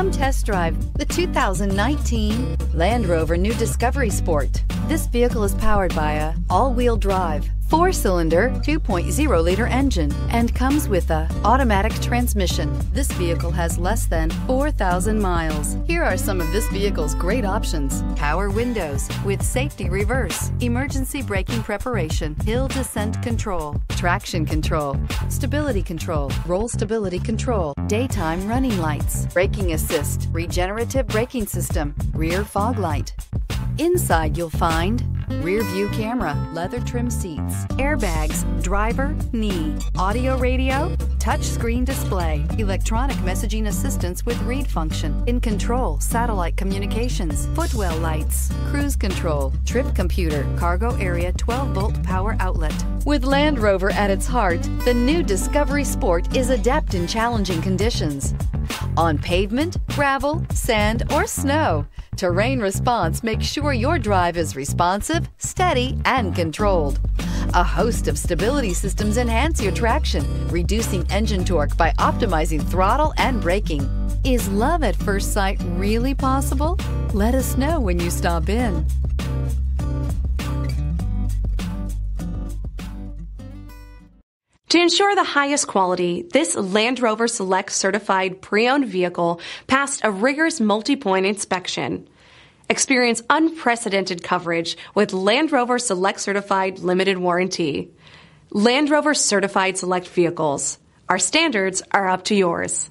Come test drive the 2019 Land Rover new Discovery Sport. This vehicle is powered by an all-wheel drive, 4-cylinder, 2.0-liter engine, and comes with an automatic transmission. This vehicle has less than 4,000 miles. Here are some of this vehicle's great options: power windows with safety reverse, emergency braking preparation, hill descent control, traction control, stability control, roll stability control, daytime running lights, braking assist, regenerative braking system, rear fog light. Inside you'll find rear view camera, leather trim seats, airbags, driver, knee, audio radio, touch screen display, electronic messaging assistance with read function, in control, satellite communications, footwell lights, cruise control, trip computer, cargo area 12-volt power outlet. With Land Rover at its heart, the new Discovery Sport is adept in challenging conditions. On pavement, gravel, sand, or snow, Terrain Response makes sure your drive is responsive, steady, and controlled. A host of stability systems enhance your traction, reducing engine torque by optimizing throttle and braking. Is love at first sight really possible? Let us know when you stop in. To ensure the highest quality, this Land Rover Select certified pre-owned vehicle passed a rigorous multi-point inspection. Experience unprecedented coverage with Land Rover Select certified limited warranty. Land Rover certified Select vehicles. Our standards are up to yours.